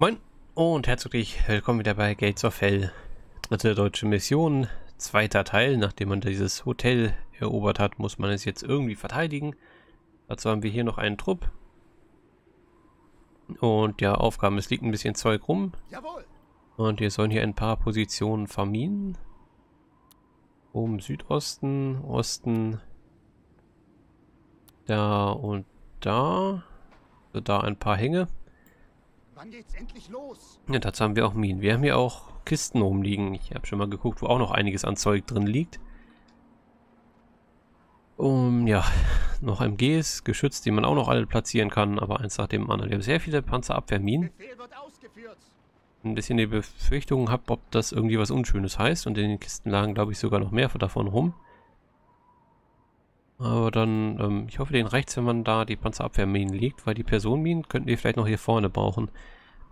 Moin und herzlich willkommen wieder bei Gates of Hell. Dritte deutsche Mission, zweiter Teil. Nachdem man dieses Hotel erobert hat, muss man es jetzt irgendwie verteidigen. Dazu haben wir hier noch einen Trupp. Und ja, Aufgaben, es liegt ein bisschen Zeug rum. Jawohl. Und wir sollen hier ein paar Positionen verminen. Oben Südosten, Osten, da und da. So, da ein paar Hänge. Wann geht's endlich los? Ja, dazu haben wir auch Minen. Wir haben hier auch Kisten rumliegen. Ich habe schon mal geguckt, wo auch noch einiges an Zeug drin liegt. Ja, noch MGs, geschützt, die man auch noch alle platzieren kann, aber eins nach dem anderen. Wir haben sehr viele Panzerabwehrminen. Ein bisschen die Befürchtung habe, ob das irgendwie was Unschönes heißt. Und in den Kisten lagen, glaube ich, sogar noch mehr davon rum. Aber dann, ich hoffe, denen reicht es, wenn man da die Panzerabwehrminen legt, weil die Personenminen könnten wir vielleicht noch hier vorne brauchen.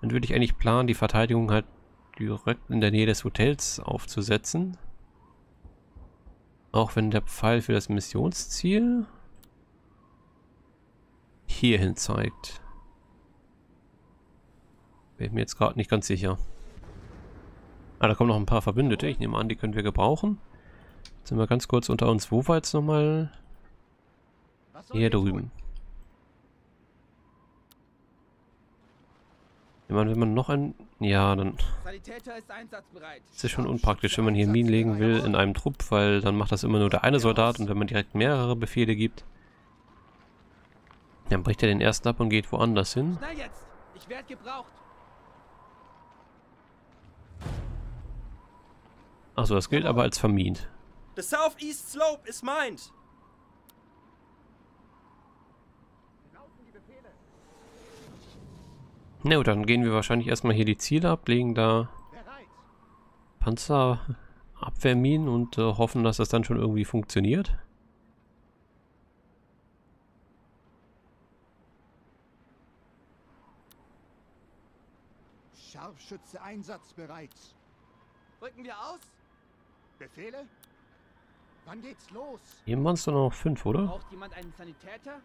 Dann würde ich eigentlich planen, die Verteidigung halt direkt in der Nähe des Hotels aufzusetzen. Auch wenn der Pfeil für das Missionsziel hierhin zeigt. Bin ich mir jetzt gerade nicht ganz sicher. Ah, da kommen noch ein paar Verbündete. Ich nehme an, die können wir gebrauchen. Sind wir ganz kurz unter uns. Wo war jetzt nochmal? Hier drüben. Ich meine, wenn man noch ein... Ja, dann... Es ist schon unpraktisch, wenn man hier Minen legen will in einem Trupp, weil dann macht das immer nur der eine Soldat, und wenn man direkt mehrere Befehle gibt, dann bricht er den ersten ab und geht woanders hin. Ich werde gebraucht. Achso, das gilt aber als vermint. The Southeast Slope is mined. Na gut, dann gehen wir wahrscheinlich erstmal hier die Ziele ab, legen da Panzerabwehrminen und hoffen, dass das dann schon irgendwie funktioniert. Scharfschütze einsatzbereit. Rücken wir aus? Befehle? Wann geht's los? Hier waren es doch noch 5, oder? Braucht jemand einen Sanitäter?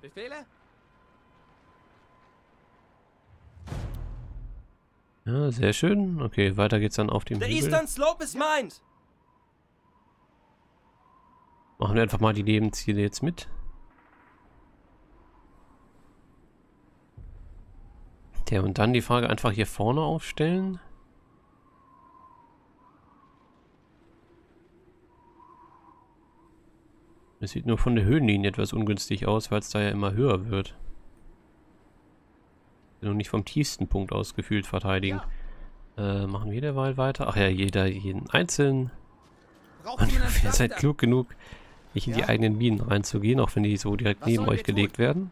Befehle? Ja, sehr schön. Okay, weiter geht's dann auf dem Hügel. The Eastern Slope is mined. Machen wir einfach mal die Nebenziele jetzt mit. Tja, und dann die Frage einfach hier vorne aufstellen. Es sieht nur von der Höhenlinie etwas ungünstig aus, weil es da ja immer höher wird. Noch nicht vom tiefsten Punkt aus gefühlt verteidigen. Ja. Machen wir derweil weiter. Ach ja, jeden einzelnen. Man, ihr seid klug genug, nicht in die eigenen Minen reinzugehen, auch wenn die so direkt neben euch gelegt werden.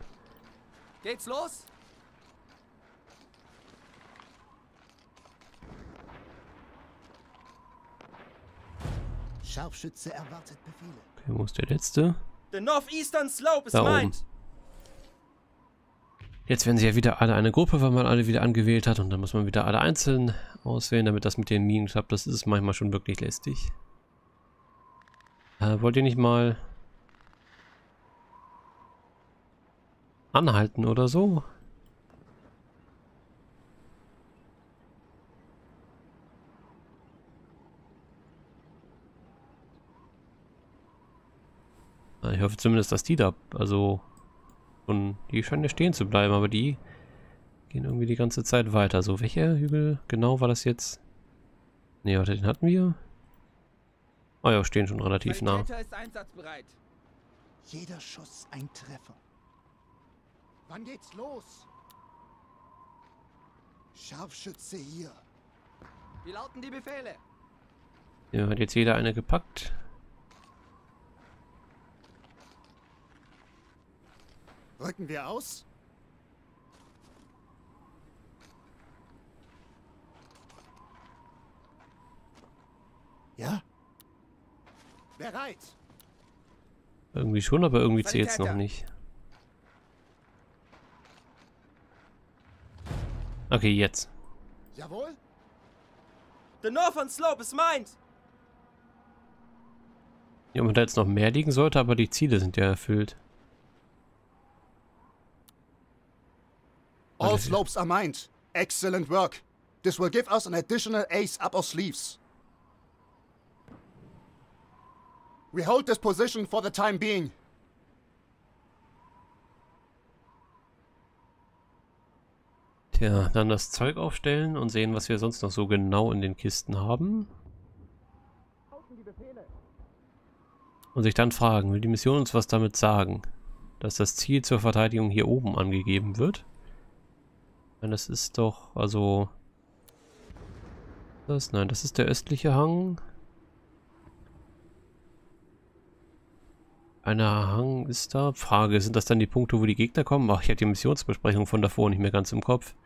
Geht's los? Scharfschütze erwartet Befehle. Okay, wo ist der letzte? The Northeastern Slope is mine. Jetzt werden sie ja wieder alle eine Gruppe, weil man alle wieder angewählt hat, und dann muss man wieder alle einzeln auswählen, damit das mit den Minen klappt. Das ist manchmal schon wirklich lästig. Wollt ihr nicht mal anhalten oder so? Ich hoffe zumindest, dass die da, also, und die scheinen ja stehen zu bleiben, aber die gehen irgendwie die ganze Zeit weiter. So, welcher Hügel genau war das jetzt? Ne, warte, den hatten wir. Oh ja, stehen schon relativ nah. Ist einsatzbereit. Jeder Schuss ein Treffer. Wann geht's los? Scharfschütze hier. Wie lauten die Befehle? Ja, hat jetzt jeder eine gepackt. Rücken wir aus? Ja? Bereit! Irgendwie schon, aber irgendwie zählt es noch nicht. Okay, jetzt. Jawohl? The Northern Slope is mined! Ja, und da jetzt noch mehr liegen sollte, aber die Ziele sind ja erfüllt. All slopes are mined. Excellent work. This will give us an additional ace up our sleeves. We hold this position for the time being. Tja, dann das Zeug aufstellen und sehen, was wir sonst noch so genau in den Kisten haben. Und sich dann fragen, will die Mission uns was damit sagen, dass das Ziel zur Verteidigung hier oben angegeben wird? Nein, das ist doch, also... Das, nein, das ist der östliche Hang. Einer Hang ist da. Frage, sind das dann die Punkte, wo die Gegner kommen? Ach, ich hatte die Missionsbesprechung von davor nicht mehr ganz im Kopf.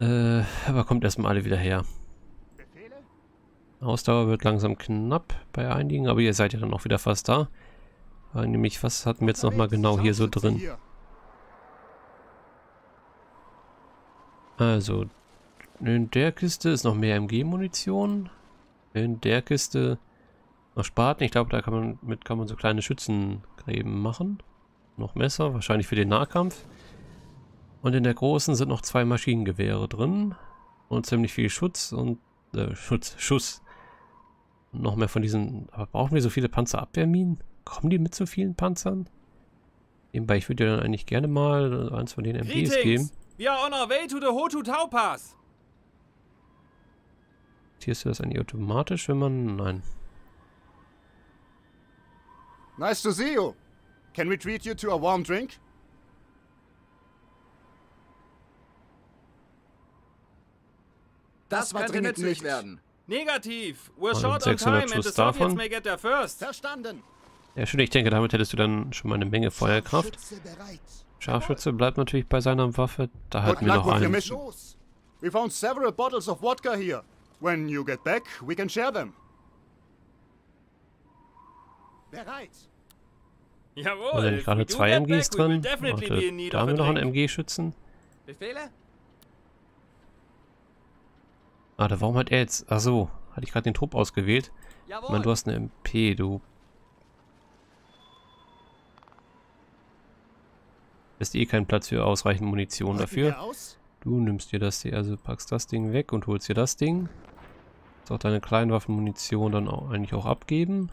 Aber kommt erstmal alle wieder her. Ausdauer wird langsam knapp bei einigen, aber ihr seid ja dann auch wieder fast da. Nämlich, was hatten wir jetzt nochmal genau hier so drin? Also, in der Kiste ist noch mehr MG-Munition. In der Kiste noch Spaten. Ich glaube, da kann man so kleine Schützengräben machen. Noch Messer, wahrscheinlich für den Nahkampf. Und in der großen sind noch 2 Maschinengewehre drin. Und ziemlich viel Schutz und Schuss. Noch mehr von diesen... Aber brauchen wir so viele Panzerabwehrminen? Kommen die mit so vielen Panzern? Nebenbei, ich würde ja dann eigentlich gerne mal eins von den MGs geben. We are on our way to the Hotu-Tau-Pass. Tierst du das eigentlich automatisch, wenn man... Nein. Nice to see you. Can we treat you to a warm drink? Das war dringend nicht werden. Negativ. We're short on time and the Soviets may get there first. Verstanden. Ja, schön, ich denke, damit hättest du dann schon mal eine Menge Feuerkraft. Scharfschütze bleibt natürlich bei seiner Waffe. Da halten wir noch einen. We found several bottles of vodka here. When you get back, we can share them. Bereit. Jawohl. Da sind gerade 2 MGs drin. Da haben wir noch einen MG-Schützen. Befehle? Ah, da warum hat er jetzt... Ach so, hatte ich gerade den Trupp ausgewählt. Jawohl. Ich meine, du hast eine MP, du... Ist eh kein Platz für ausreichend Munition dafür. Du nimmst dir das hier, also packst das Ding weg und holst dir das Ding. Kannst auch deine Kleinwaffenmunition dann auch eigentlich auch abgeben.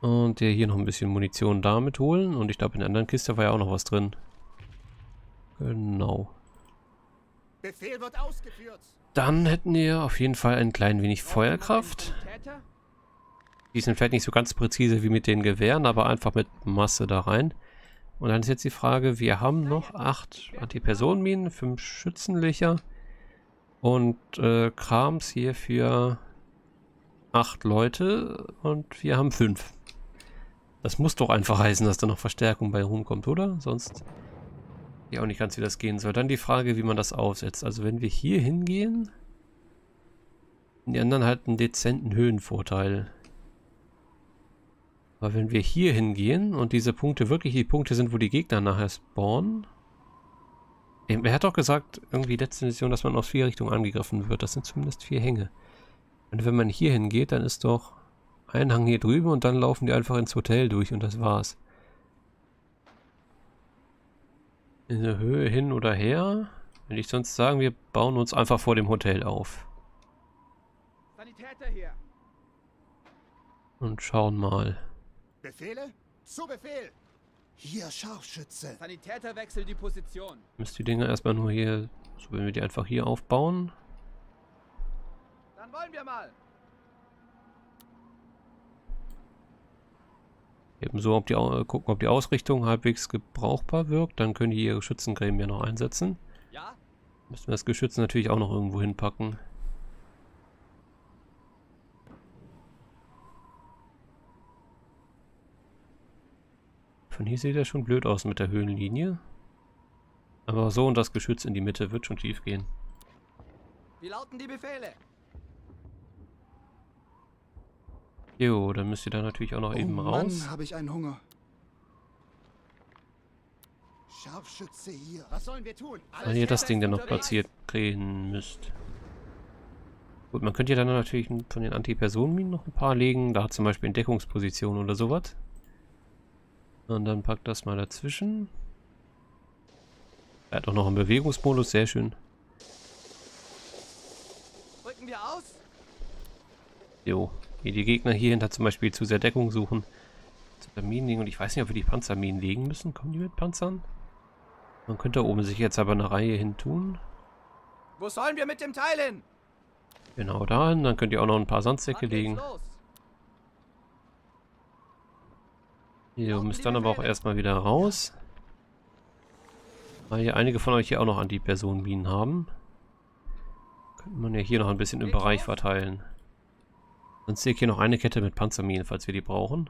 Und dir hier noch ein bisschen Munition damit holen. Und ich glaube, in der anderen Kiste war ja auch noch was drin. Genau. Befehl wird ausgeführt. Dann hätten wir auf jeden Fall ein klein wenig Feuerkraft. Die sind vielleicht nicht so ganz präzise wie mit den Gewehren, aber einfach mit Masse da rein. Und dann ist jetzt die Frage, wir haben noch 8 Antipersonenminen, 5 Schützenlöcher und Krams hier für 8 Leute und wir haben 5. Das muss doch einfach heißen, dass da noch Verstärkung bei rumkommt, oder? Sonst ja auch nicht ganz, wie das gehen soll. Dann die Frage, wie man das aufsetzt. Also wenn wir hier hingehen, die anderen halt einen dezenten Höhenvorteil. Aber wenn wir hier hingehen und diese Punkte wirklich die Punkte sind, wo die Gegner nachher spawnen. Er hat doch gesagt, irgendwie letzte Mission, dass man aus 4 Richtungen angegriffen wird. Das sind zumindest 4 Hänge. Und wenn man hier hingeht, dann ist doch ein Hang hier drüben und dann laufen die einfach ins Hotel durch und das war's. In der Höhe hin oder her. Würde ich sonst sagen, wir bauen uns einfach vor dem Hotel auf. Sanitäter hier. Und schauen mal. Befehle? Zu Befehl! Hier, Scharfschütze! Sanitäter wechselt die Position! Müsst die Dinger erstmal nur hier, so wenn wir die einfach hier aufbauen. Dann wollen wir mal! Ebenso, ob die, gucken, ob die Ausrichtung halbwegs gebrauchbar wirkt, dann können die ihre Schützengräben ja noch einsetzen. Ja? Müssen wir das Geschütz natürlich auch noch irgendwo hinpacken. Von hier sieht er schon blöd aus mit der Höhenlinie. Aber so und das Geschütz in die Mitte wird schon schief gehen. Wie lauten die Befehle? Jo, dann müsst ihr da natürlich auch noch eben raus. Mann, habe ich einen Hunger. Scharfschütze hier. Was sollen wir tun? Wenn ihr das Ding dann noch platziert drehen müsst. Gut, man könnte ja dann natürlich von den Antipersonenminen noch ein paar legen. Da zum Beispiel in Deckungsposition oder sowas. Und dann packt das mal dazwischen. Er hat auch noch einen Bewegungsmodus, sehr schön. Rücken wir aus? Jo, wie die Gegner hier hinter zum Beispiel zu sehr Deckung suchen. Zu der Minen legen, und ich weiß nicht, ob wir die Panzerminen legen müssen. Kommen die mit Panzern? Man könnte da oben sich jetzt aber eine Reihe hin tun. Wo sollen wir mit dem Teil hin? Genau dahin, dann könnt ihr auch noch ein paar Sandsäcke legen. Ihr müsst dann aber auch erstmal wieder raus. Weil hier einige von euch hier auch noch Antipersonenminen haben. Könnte man ja hier noch ein bisschen im Bereich verteilen. Sonst sehe ich hier noch eine Kette mit Panzerminen, falls wir die brauchen.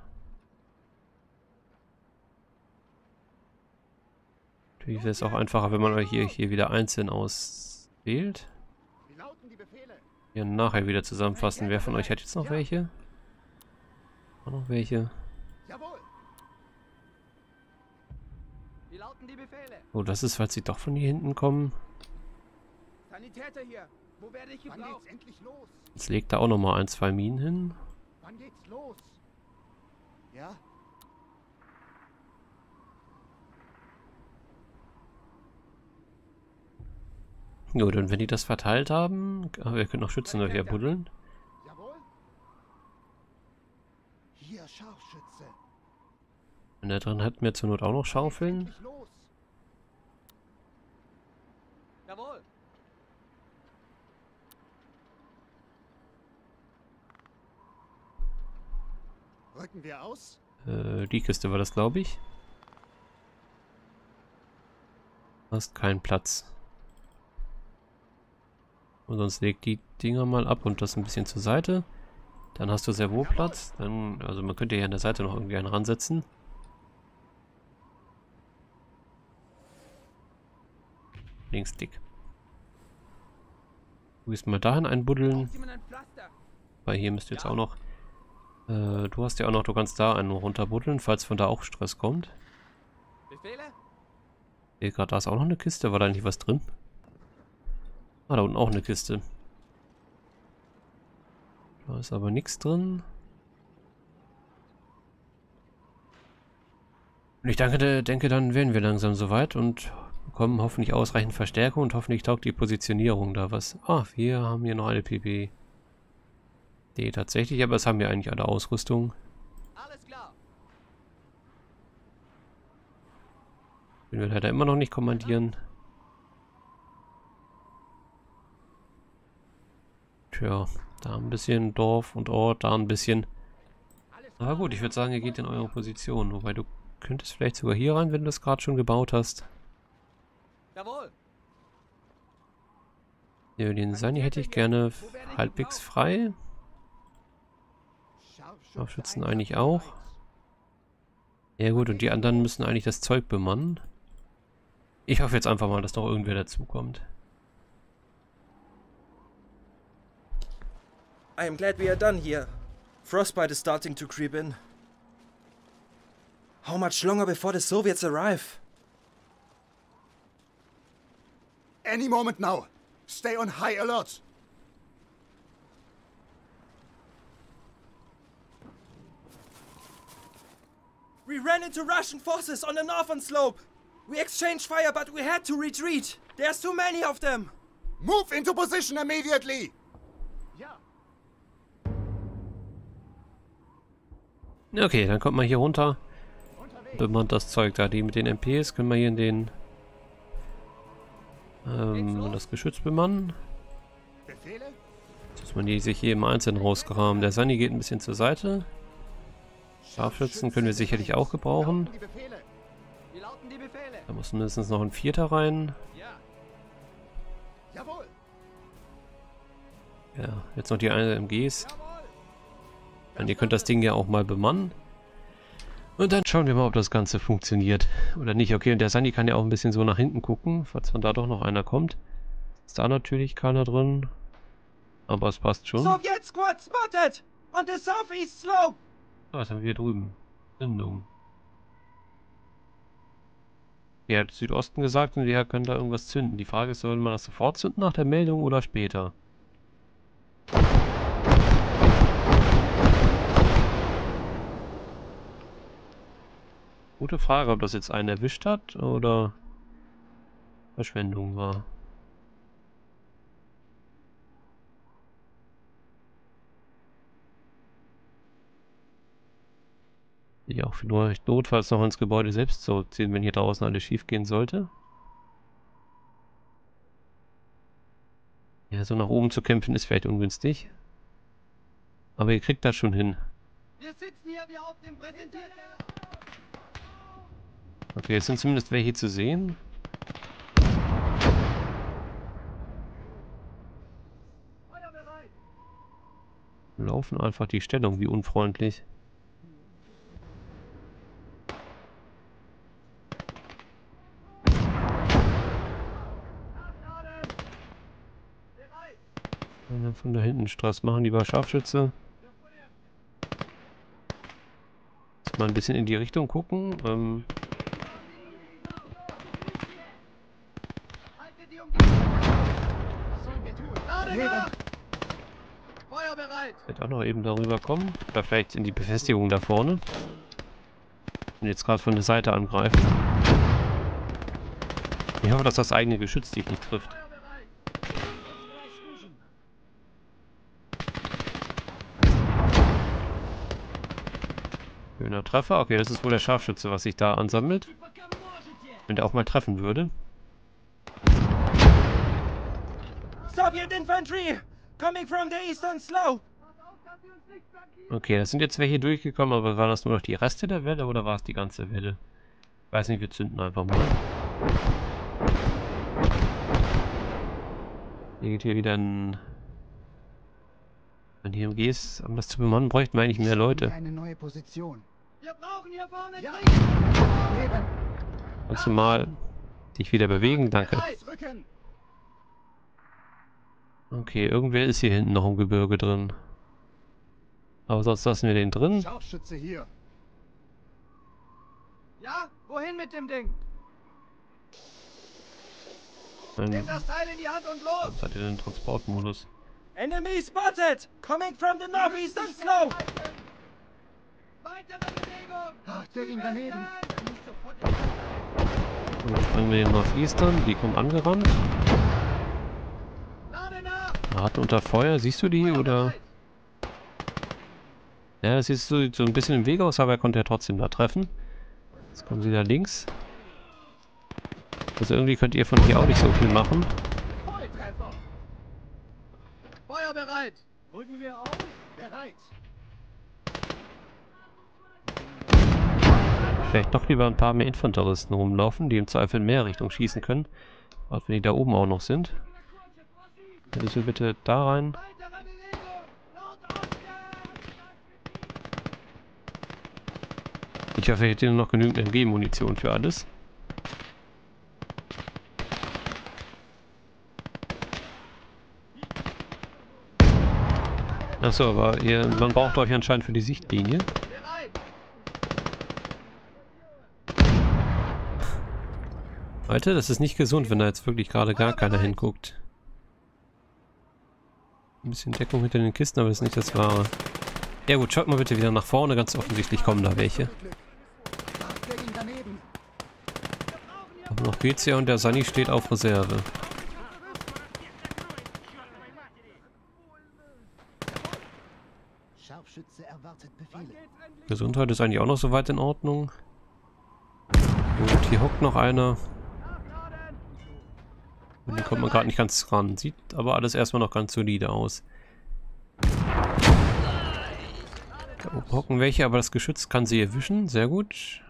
Natürlich wäre es auch einfacher, wenn man euch hier wieder einzeln auswählt. Hier nachher wieder zusammenfassen. Wer von euch hat jetzt noch welche? Auch noch welche? Oh, das ist, falls sie doch von hier hinten kommen. Sanitäter hier. Wo werde ich gebraucht? Jetzt legt da auch noch mal ein, zwei Minen hin. Wann geht's los? Ja. Gut, und wenn die das verteilt haben, wir können noch Schützen durch erbuddeln. Jawohl. Hier Scharfschütze. Und da drin hatten wir zur Not auch noch Schaufeln. Jawohl. Rücken wir aus? Die Kiste war das, glaube ich. Hast keinen Platz. Und sonst legt die Dinger mal ab und das ein bisschen zur Seite. Dann hast du sehr wohl Platz. Dann, also man könnte hier an der Seite noch irgendwie einen ransetzen. Links dick. Du gehst mal dahin einbuddeln. Weil hier müsst ihr jetzt auch noch... du hast ja auch noch, du kannst da einen runterbuddeln, falls von da auch Stress kommt. Hier gerade, da ist auch noch eine Kiste. War da nicht was drin? Ah, da unten auch eine Kiste. Da ist aber nichts drin. Und ich denke, dann wären wir langsam soweit und bekommen hoffentlich ausreichend Verstärkung und hoffentlich taugt die Positionierung da was. Ah, wir haben hier noch eine PB. Nee, tatsächlich, aber es haben wir eigentlich alle Ausrüstung. Alles klar. Den wir leider immer noch nicht kommandieren. Ja, da ein bisschen Dorf und Ort, da ein bisschen. Aber gut, ich würde sagen, ihr geht in eure Position. Wobei du könntest vielleicht sogar hier rein, wenn du das gerade schon gebaut hast. Jawohl. Ja, den Sani hätte ich gerne halbwegs frei. Scharfschützen eigentlich auch. Ja gut, und die anderen müssen eigentlich das Zeug bemannen. Ich hoffe jetzt einfach mal, dass noch irgendwer dazukommt. I'm glad we are done here. Frostbite is starting to creep in. How much longer before the Soviets arrive? Any moment now. Stay on high alert. We ran into Russian forces on the northern slope. We exchanged fire, but we had to retreat. There's too many of them. Move into position immediately. Yeah. Okay, dann kommt man hier runter. Bemannt das Zeug da. Die mit den MPs können wir hier in den das Geschütz bemannen. Jetzt muss man die sich hier im Einzelnen rausgraben. Der Sani geht ein bisschen zur Seite. Scharfschützen können wir sicherlich auch gebrauchen. Da muss mindestens noch ein Vierter rein. Ja, jetzt noch die eine MGs. Und ihr könnt das Ding ja auch mal bemannen. Und dann schauen wir mal, ob das Ganze funktioniert oder nicht. Okay, und der Sani kann ja auch ein bisschen so nach hinten gucken, falls von da doch noch einer kommt. Ist da natürlich keiner drin. Aber es passt schon. Soviet Squad spotted on the southeast slope. Ah, was haben wir hier drüben? Sendung. Er hat Südosten gesagt und wir können da irgendwas zünden. Die Frage ist, soll man das sofort zünden nach der Meldung oder später? Gute Frage, ob das jetzt einen erwischt hat oder Verschwendung war. Ich auch vielleicht notfalls noch ins Gebäude selbst zurückziehen, wenn hier draußen alles schief gehen sollte. Ja, so nach oben zu kämpfen ist vielleicht ungünstig. Aber ihr kriegt das schon hin. Wir sitzen hier wie auf dem Präsentieren. Okay, jetzt sind zumindest welche zu sehen. Laufen einfach die Stellung, wie unfreundlich. Von da hinten Stress machen, lieber Scharfschütze. Jetzt mal ein bisschen in die Richtung gucken. Wird auch noch eben darüber kommen. Oder vielleicht in die Befestigung da vorne. Und jetzt gerade von der Seite angreifen. Ich hoffe, dass das eigene Geschütz dich nicht trifft. Schöner Treffer. Okay, das ist wohl der Scharfschütze, was sich da ansammelt. Wenn der auch mal treffen würde. Soviet Infantry! Coming from the eastern slope! Okay, das sind jetzt welche durchgekommen, aber waren das nur noch die Reste der Welle oder war es die ganze Welle? Ich weiß nicht, wir zünden einfach mal. Hier geht hier wieder ein... Wenn die MGs um das zu bemannen, bräuchten wir eigentlich mehr Leute. Eine neue Position. Wir brauchen hier vorne Krieg. Kannst du mal dich wieder bewegen? Danke. Okay, irgendwer ist hier hinten noch im Gebirge drin. Aber sonst lassen wir den drin. Scharfschütze hier. Ja, wohin mit dem Ding? Nimm das Teil in die Hand und los! Was hat ihr denn Transportmodus? Enemy spotted! Coming from the northeastern slope! Weitere Bewegung! Ach, der ging daneben! Und dann springen wir den Northeastern, die kommen angerannt. Hart unter Feuer, siehst du die oder? Ja, das sieht so ein bisschen im Weg aus, aber er konnte ja trotzdem da treffen. Jetzt kommen sie da links. Also irgendwie könnt ihr von hier auch nicht so viel machen. Bereit! Rücken wir auf! Bereit! Vielleicht doch lieber ein paar mehr Infanteristen rumlaufen, die im Zweifel in mehr Richtung schießen können. Gerade wenn die da oben auch noch sind. Hättest du bitte da rein. Ich hoffe, ich hätte noch genügend MG-Munition für alles. Achso, aber man braucht euch anscheinend für die Sichtlinie. Leute, das ist nicht gesund, wenn da jetzt wirklich gerade gar keiner hinguckt. Ein bisschen Deckung hinter den Kisten, aber das ist nicht das Wahre. Ja gut, schaut mal bitte wieder nach vorne, ganz offensichtlich kommen da welche. Aber noch geht's ja und der Sunny steht auf Reserve. Gesundheit ist eigentlich auch noch soweit in Ordnung. Und hier hockt noch einer. Und den kommt man gerade nicht ganz ran. Sieht aber alles erstmal noch ganz solide aus. Da oben hocken welche, aber das Geschütz kann sie erwischen. Sehr gut.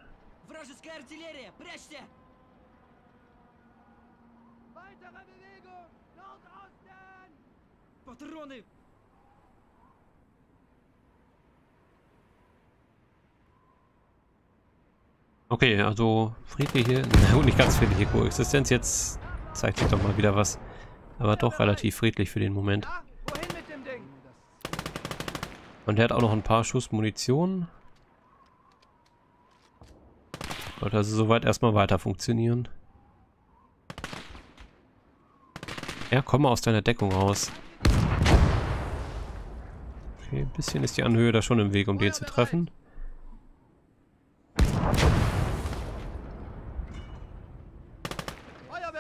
Okay, also friedliche, na gut, nicht ganz friedliche Koexistenz, jetzt zeigt sich doch mal wieder was, aber doch relativ friedlich für den Moment. Und er hat auch noch ein paar Schuss Munition. Sollte also soweit erstmal weiter funktionieren. Ja, komm mal aus deiner Deckung raus. Okay, ein bisschen ist die Anhöhe da schon im Weg, um den zu treffen.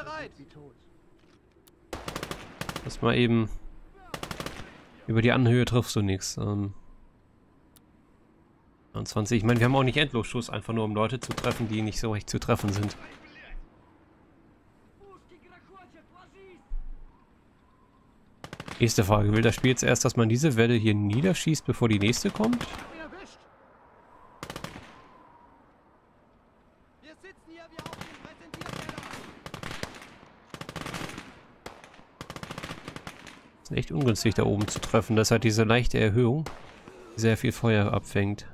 bereit. Lass mal eben. Über die Anhöhe triffst du nichts. 20. Ich meine, wir haben auch nicht Endlosschuss, einfach nur um Leute zu treffen, die nicht so recht zu treffen sind. Nächste Frage. Will das Spiel jetzt erst, dass man diese Welle hier niederschießt, bevor die nächste kommt? Ist echt ungünstig, da oben zu treffen. Das hat diese leichte Erhöhung, die sehr viel Feuer abfängt.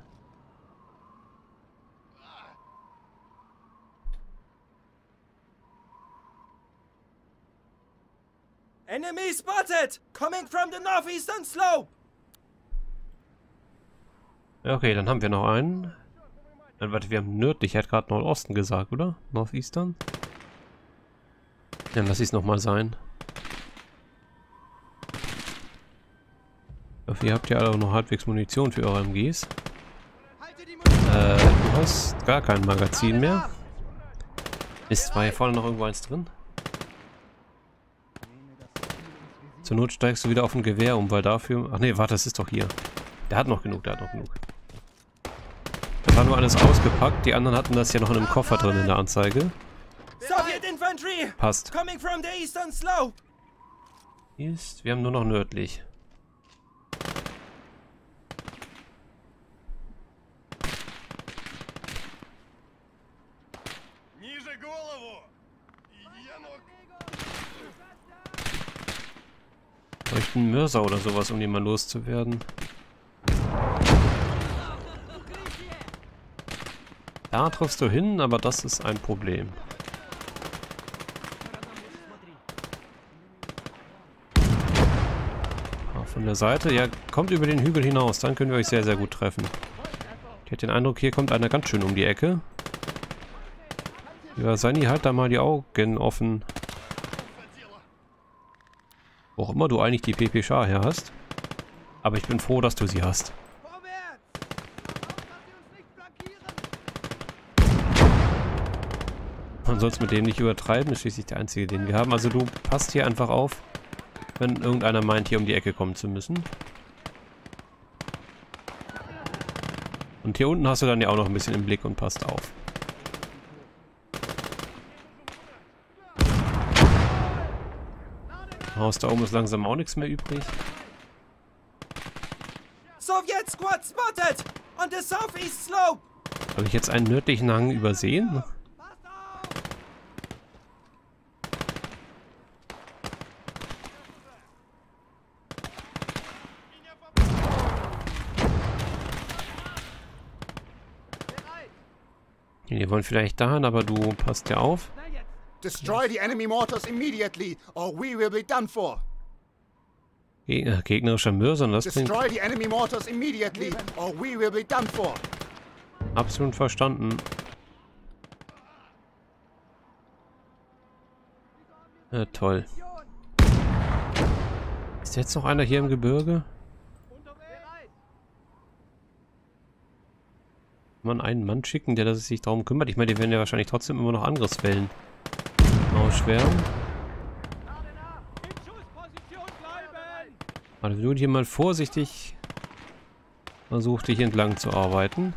Enemy spotted! Coming from the northeastern slope! Okay, dann haben wir noch einen. Dann warte, wir haben nördlich. Er hat gerade Nordosten gesagt, oder? Northeastern? Dann lass ich es nochmal sein. Dafür habt ihr alle auch noch halbwegs Munition für eure MGs. Du hast gar kein Magazin mehr. Ist, war hier vorne noch irgendwo eins drin? Zur Not steigst du wieder auf ein Gewehr um, weil dafür... Ach nee, warte, das ist doch hier. Der hat noch genug, der hat noch genug. Da war nur alles ausgepackt. Die anderen hatten das ja noch in einem Koffer drin in der Anzeige. Passt. Ist, wir haben nur noch nördlich. Ein Mörser oder sowas, um die mal loszuwerden. Da triffst du hin, aber das ist ein Problem. Ah, von der Seite. Ja, kommt über den Hügel hinaus, dann können wir euch sehr, sehr gut treffen. Ich hätte den Eindruck, hier kommt einer ganz schön um die Ecke. Ja, Sani, halt da mal die Augen offen. Wo auch immer du eigentlich die PPSH her hast. Aber ich bin froh, dass du sie hast. Man soll es mit dem nicht übertreiben, ist schließlich der einzige, den wir haben. Also du passt hier einfach auf, wenn irgendeiner meint, hier um die Ecke kommen zu müssen. Und hier unten hast du dann ja auch noch ein bisschen im Blick und passt auf. Haus da oben ist langsam auch nichts mehr übrig. Soviet Squad spotted on the southeast slope. Habe ich jetzt einen nördlichen Hang übersehen? Wir wollen vielleicht dahin, aber du passt ja auf. Destroy the enemy mortars immediately, or we will be done for. Gegnerischer Mörser, das klingt... Destroy the enemy mortars immediately, or we will be done for. Absolut verstanden. Ja, toll. Ist jetzt noch einer hier im Gebirge? Kann man einen Mann schicken, der sich darum kümmert? Ich meine, die werden ja wahrscheinlich trotzdem immer noch Angriffswellen ausschwärmen. Also wir tun hier mal vorsichtig versucht, dich entlang zu arbeiten.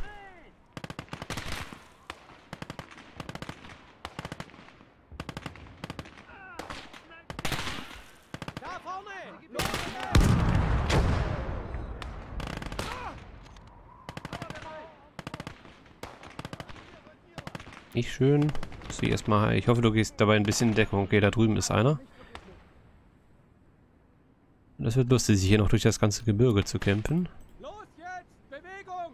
Nicht schön. Erstmal, ich hoffe, du gehst dabei ein bisschen in Deckung. Okay, da drüben ist einer. Das wird lustig, sich hier noch durch das ganze Gebirge zu kämpfen. Los jetzt! Bewegung!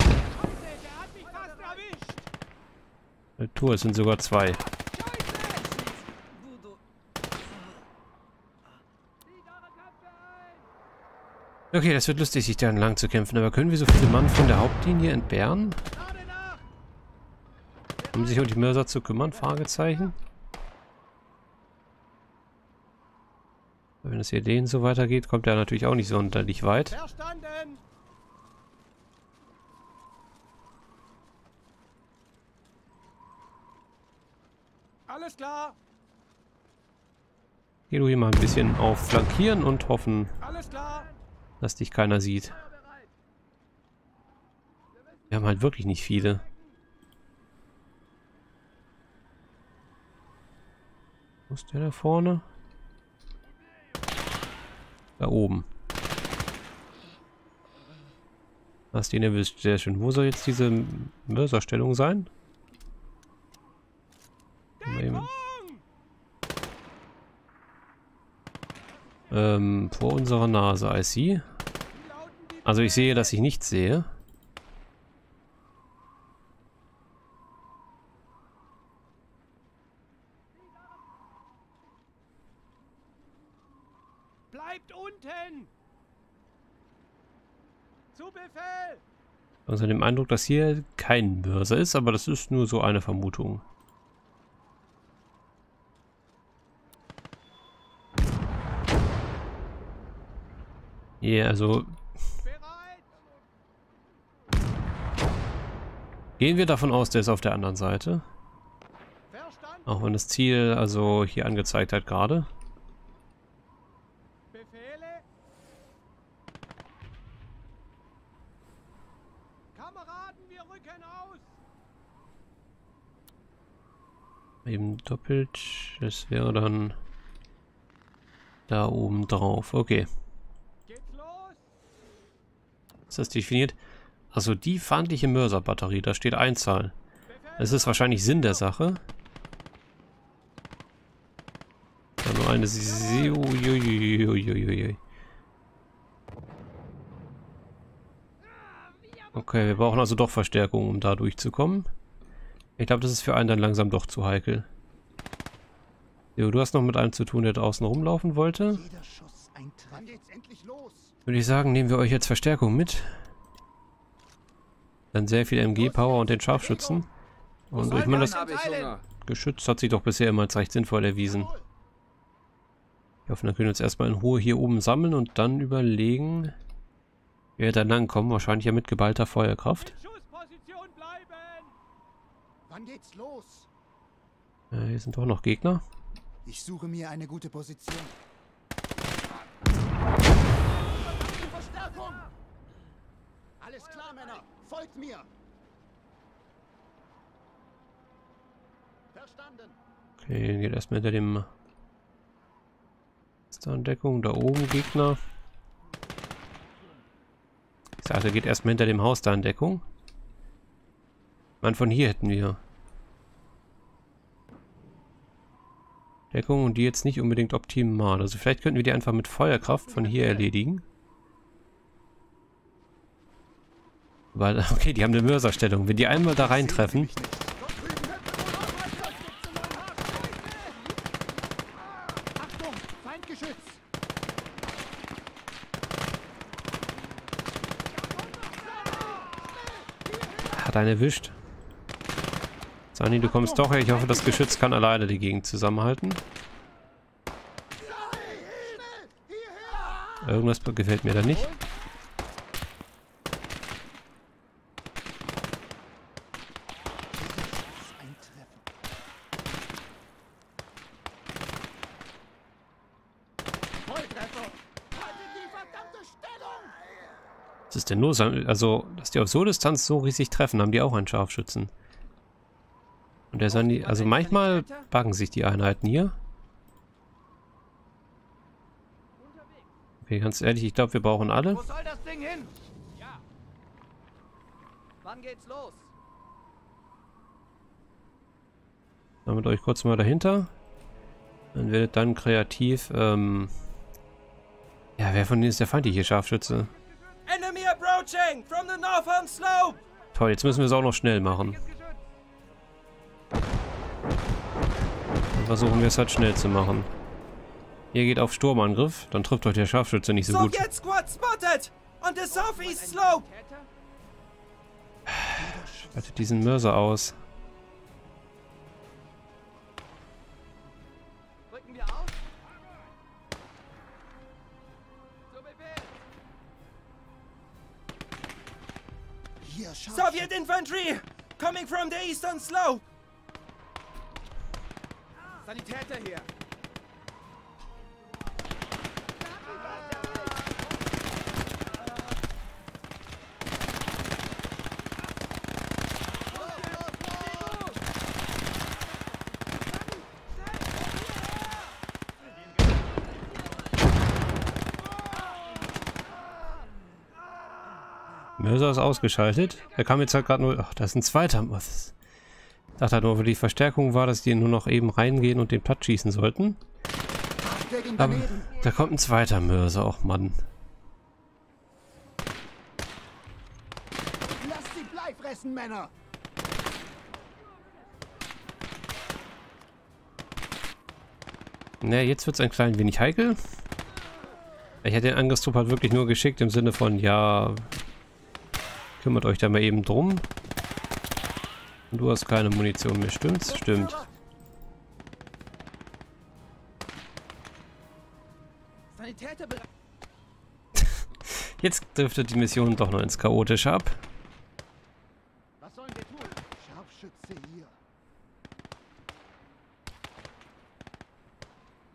Der hat mich fast erwischt! Tour, es sind sogar zwei. Okay, das wird lustig, sich da entlang zu kämpfen. Aber können wir so viele Mann von der Hauptlinie entbehren? Um sich um die Mörser zu kümmern? Fragezeichen. Wenn es hier denen so weitergeht, kommt er natürlich auch nicht sonderlich weit. Alles klar. Geh du hier mal ein bisschen auf Flankieren und hoffen, alles klar, dass dich keiner sieht. Wir haben halt wirklich nicht viele. Wo ist der da vorne? Da oben. Hast den erwischt. Sehr schön. Wo soll jetzt diese Mörserstellung sein? Vor unserer Nase, I see. Also ich sehe, dass ich nichts sehe. Bleibt unten! Zu Befehl! Also dem Eindruck, dass hier kein Mörser ist, aber das ist nur so eine Vermutung. Ja, yeah, also gehen wir davon aus, der ist auf der anderen Seite. Auch wenn das Ziel also hier angezeigt hat gerade. Eben doppelt, das wäre dann da oben drauf. Okay. Ist das definiert? Also die feindliche Mörserbatterie, da steht Einzahl. Es ist wahrscheinlich Sinn der Sache. Da nur eine. Okay, wir brauchen also doch Verstärkung, um da durchzukommen. Ich glaube, das ist für einen dann langsam doch zu heikel. Jo, du hast noch mit einem zu tun, der draußen rumlaufen wollte. Würde ich sagen, nehmen wir euch jetzt Verstärkung mit. Dann sehr viel MG-Power und den Scharfschützen. Und ich meine, das Geschütz hat sich doch bisher immer als recht sinnvoll erwiesen. Ich hoffe, dann können wir uns erstmal in Ruhe hier oben sammeln und dann überlegen, wer dann langkommt. Wahrscheinlich ja mit geballter Feuerkraft. Wann geht's los? Ja, hier sind doch noch Gegner. Ich suche mir eine gute Position. Verstärkung! Alles klar, Männer! Folgt mir! Verstanden! Okay, geht erstmal hinter dem. Ist da eine Deckung? Da oben Gegner. Ich sagte, geht erstmal hinter dem Haus da in Deckung. Mann, von hier hätten wir Deckung und die jetzt nicht unbedingt optimal. Also vielleicht könnten wir die einfach mit Feuerkraft von hier erledigen. Weil, okay, die haben eine Mörserstellung. Wenn die einmal da reintreffen... Hat einen erwischt. Sani, du kommst doch her. Ich hoffe, das Geschütz kann alleine die Gegend zusammenhalten. Irgendwas gefällt mir da nicht. Was ist denn los? Also, dass die auf so Distanz so riesig treffen, haben die auch einen Scharfschützen. Und der Sani, also manchmal buggen sich die Einheiten hier. Okay, ganz ehrlich, ich glaube, wir brauchen alle. Wo soll das Ding hin? Ja. Wann geht's los? Damit euch kurz mal dahinter. Dann werdet dann kreativ. Ja, wer von denen ist der feindliche Scharfschütze? Enemy approaching from the northern slope. Toll, jetzt müssen wir es auch noch schnell machen. Versuchen wir es halt schnell zu machen. Ihr geht auf Sturmangriff, dann trifft euch der Scharfschütze nicht so gut. Schaltet diesen Mörser aus. Soviet Infantry coming from the eastern slope. Sanitäter hier! Mörser ist ausgeschaltet. Er kam jetzt halt gerade nur... Ach, da ist ein zweiter. Ich dachte halt nur, für die Verstärkung war, dass die nur noch eben reingehen und den Platz schießen sollten. Aber da kommt ein zweiter Mörser. Och, Mann. Lasst sie Blei fressen, Männer! Na, jetzt wird es ein klein wenig heikel. Ich hätte den Angriffstrupp halt wirklich nur geschickt im Sinne von, ja... Kümmert euch da mal eben drum. Du hast keine Munition mehr, stimmt's? Stimmt. Jetzt driftet die Mission doch noch ins Chaotische ab. Was sollen wir tun? Scharfschütze hier.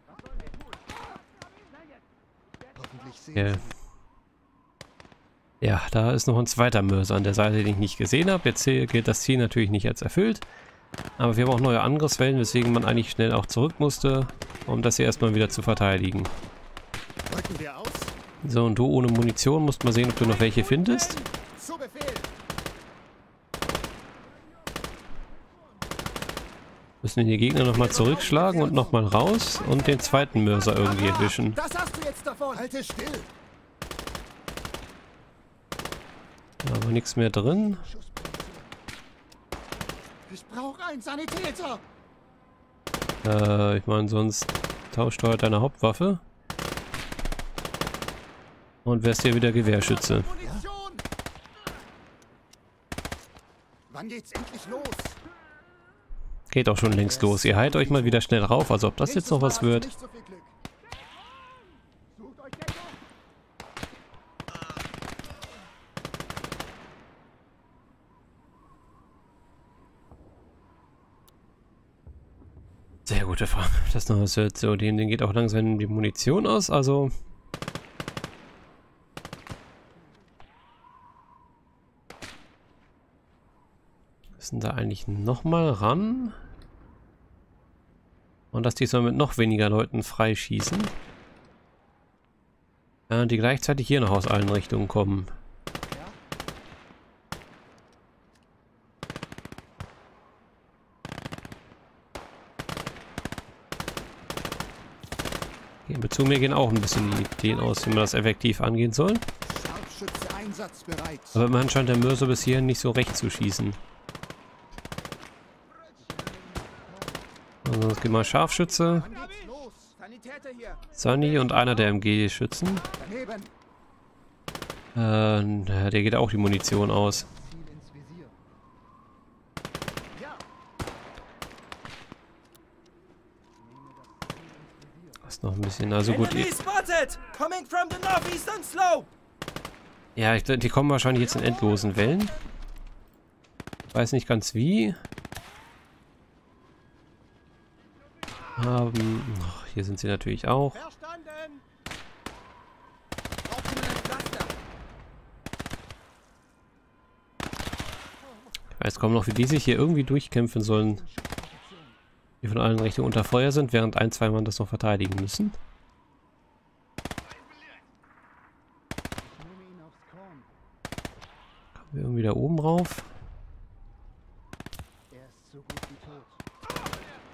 Was sollen wir tun? Hoffentlich sehen Sie. Ja, da ist noch ein zweiter Mörser an der Seite, den ich nicht gesehen habe. Jetzt gilt das Ziel natürlich nicht als erfüllt. Aber wir haben auch neue Angriffswellen, weswegen man eigentlich schnell auch zurück musste, um das hier erstmal wieder zu verteidigen. So, und du ohne Munition musst mal sehen, ob du noch welche findest. Müssen den Gegner nochmal zurückschlagen und nochmal raus und den zweiten Mörser irgendwie erwischen. Das hast du jetzt davon! Halte still! Aber nichts mehr drin. Ich brauche einen Sanitäter. Ich meine, sonst tauscht halt deine Hauptwaffe. Und wärst hier wieder Gewehrschütze. Ja? Wann geht's endlich los? Geht auch schon längst los. Ihr heilt euch mal wieder schnell rauf, also ob das jetzt noch was wird. Sehr gute Frage. Das neue Set, so, denen geht auch langsam die Munition aus, also... Müssen da eigentlich nochmal ran. Und dass die diesmal mit noch weniger Leuten freischießen. Ja, die gleichzeitig hier noch aus allen Richtungen kommen. Zu mir gehen auch ein bisschen die Ideen aus, wie man das effektiv angehen soll. Aber man scheint der Mörser bis hierhin nicht so recht zu schießen. Also es gibt mal Scharfschütze, Sunny und einer der MG-Schützen. Der geht auch die Munition aus. Noch ein bisschen, also gut. Ja, ich, die kommen wahrscheinlich jetzt in endlosen Wellen. Weiß nicht ganz wie. Ach, hier sind sie natürlich auch. Ich weiß kaum noch, wie die sich hier irgendwie durchkämpfen sollen. Die von allen Richtungen unter Feuer sind, während ein, zwei Mann das noch verteidigen müssen. Kommen wir irgendwie da oben rauf.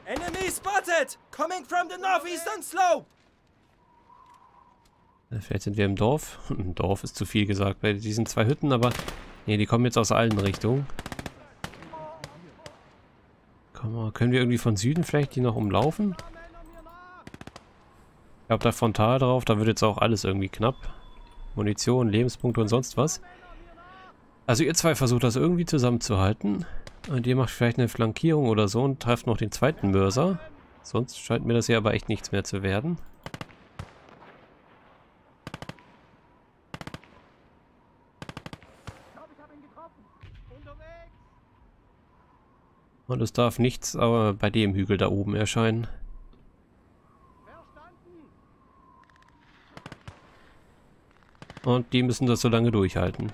Enemy spotted! Coming from the northeastern slope! Vielleicht sind wir im Dorf. Ein Dorf ist zu viel gesagt bei diesen zwei Hütten, aber nee, die kommen jetzt aus allen Richtungen. Können wir irgendwie von Süden vielleicht die noch umlaufen? Ich glaube, da frontal drauf, da wird jetzt auch alles irgendwie knapp. Munition, Lebenspunkte und sonst was. Also ihr zwei versucht das irgendwie zusammenzuhalten. Und ihr macht vielleicht eine Flankierung oder so und trefft noch den zweiten Mörser. Sonst scheint mir das hier aber echt nichts mehr zu werden. Und es darf nichts bei dem Hügel da oben erscheinen. Und die müssen das so lange durchhalten.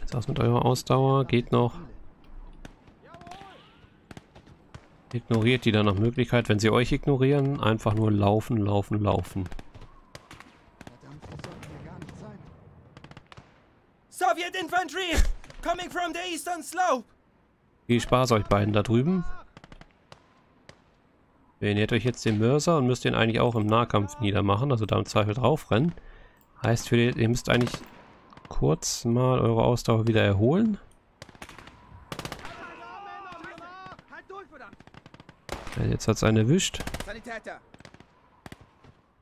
Jetzt aus mit eurer Ausdauer. Geht noch. Ignoriert die dann nach Möglichkeit. Wenn sie euch ignorieren, einfach nur laufen, laufen, laufen. Soviet Infantry! Coming from the eastern slope! Viel Spaß euch beiden da drüben. Ihr nähert euch jetzt den Mörser und müsst den eigentlich auch im Nahkampf niedermachen, also da im Zweifel draufrennen. Heißt, ihr müsst eigentlich kurz mal eure Ausdauer wieder erholen. Ja, jetzt hat es einen erwischt.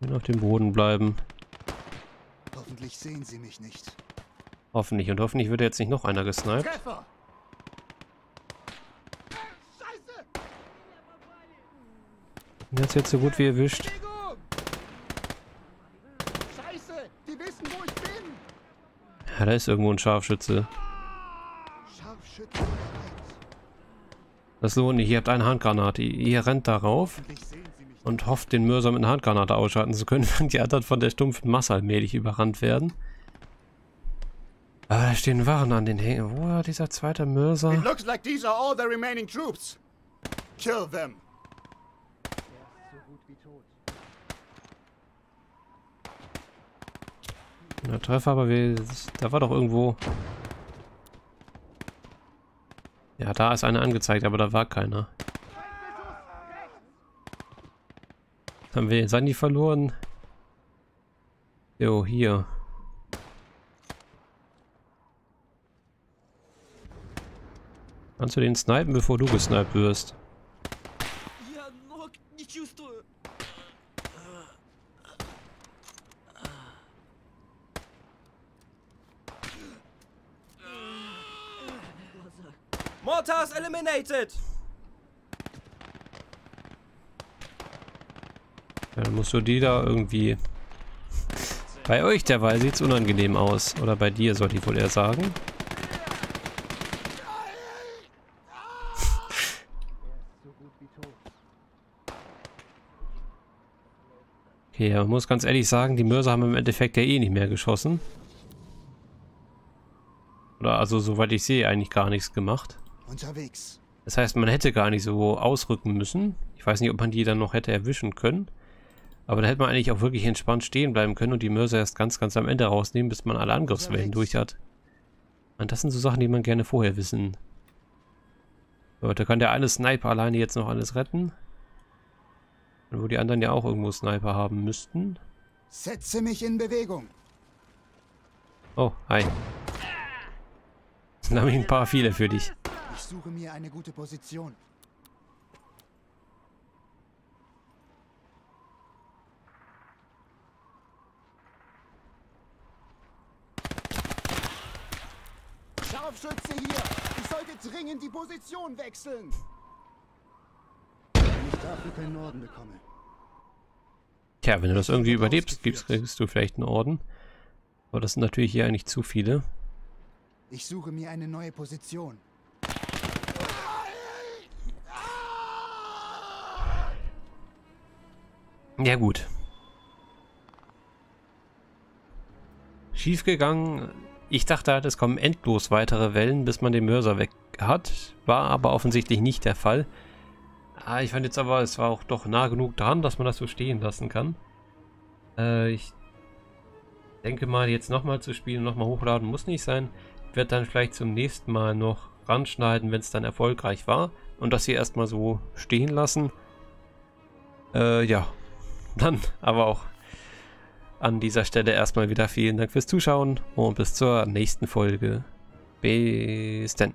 Und auf dem Boden bleiben. Hoffentlich sehen sie mich nicht. Hoffentlich. Und hoffentlich wird jetzt nicht noch einer gesniped. Treffer! Der ist jetzt so gut wie erwischt. Scheiße, die wissen, wo ich bin. Ja, da ist irgendwo ein Scharfschütze. Das lohnt nicht. Ihr habt eine Handgranate. Ihr rennt darauf und hofft, den Mörser mit einer Handgranate ausschalten zu können, wenn die anderen von der stumpfen Masse allmählich überrannt werden. Aber da stehen Wachen an den Hängen. Wo war dieser zweite Mörser? It looks like these are all the remaining troops. Kill them. Na, Treffer, aber da war doch irgendwo... Ja, da ist einer angezeigt, aber da war keiner. Haben wir den Sandy verloren? Jo, hier. Kannst du den snipen, bevor du gesniped wirst? Mortars eliminated! Ja, dann musst du die da irgendwie... Bei euch derweil sieht's unangenehm aus. Oder bei dir, sollte ich wohl eher sagen. Okay, man muss ganz ehrlich sagen, die Mörser haben im Endeffekt ja eh nicht mehr geschossen. Oder also, soweit ich sehe, eigentlich gar nichts gemacht. Unterwegs. Das heißt, man hätte gar nicht so ausrücken müssen. Ich weiß nicht, ob man die dann noch hätte erwischen können. Aber da hätte man eigentlich auch wirklich entspannt stehen bleiben können und die Mörser erst ganz, ganz am Ende rausnehmen, bis man alle Angriffswellen durch hat. Und das sind so Sachen, die man gerne vorher wissen. Leute, kann der eine Sniper alleine jetzt noch alles retten? Und wo die anderen ja auch irgendwo Sniper haben müssten. Setze mich in Bewegung. Oh, hi. Dann habe ich ein paar viele für dich. Ich suche mir eine gute Position. Scharfschütze hier! Ich sollte dringend die Position wechseln! Wenn ich dafür keinen Orden bekomme. Tja, wenn du das irgendwie überlebst, kriegst du vielleicht einen Orden. Aber das sind natürlich hier eigentlich zu viele. Ich suche mir eine neue Position. Ja gut. Schiefgegangen. Ich dachte halt, es kommen endlos weitere Wellen, bis man den Mörser weg hat. War aber offensichtlich nicht der Fall. Ich fand jetzt aber, es war auch doch nah genug dran, dass man das so stehen lassen kann. Ich denke mal, jetzt nochmal zu spielen, nochmal hochladen muss nicht sein. Ich werde dann vielleicht zum nächsten Mal noch ranschneiden, wenn es dann erfolgreich war. Und das hier erstmal so stehen lassen. Ja. Dann aber auch an dieser Stelle erstmal wieder vielen Dank fürs Zuschauen und bis zur nächsten Folge. Bis dann.